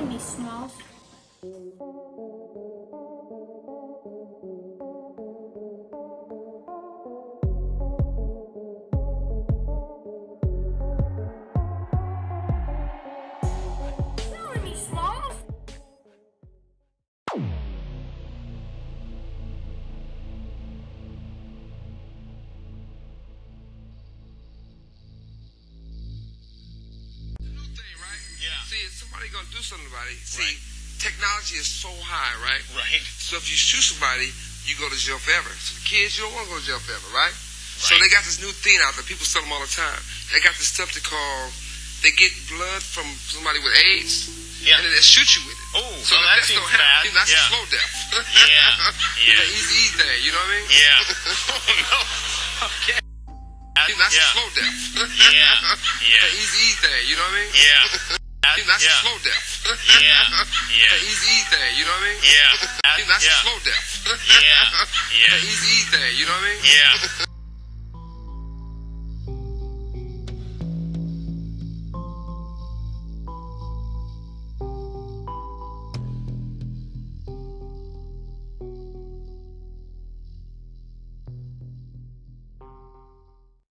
calling me, Smalls? See, somebody gonna do something about it. See, right. Technology is so high, right? Right. So if you shoot somebody, you go to jail forever. So the kids, you don't want to go to jail forever, right? So they got this new thing out that people sell them all the time. They got this stuff they call, they get blood from somebody with AIDS, and then they shoot you with it. Oh, so well, that seems bad. That's a slow death. It's an easy thing, you know what I mean? Yeah. Oh, no. Okay. That's a slow death. It's an easy thing, you know what I mean? Yeah. That's a slow death. The easy thing, you know what I mean? That's a slow death. The easy thing, you know what I mean?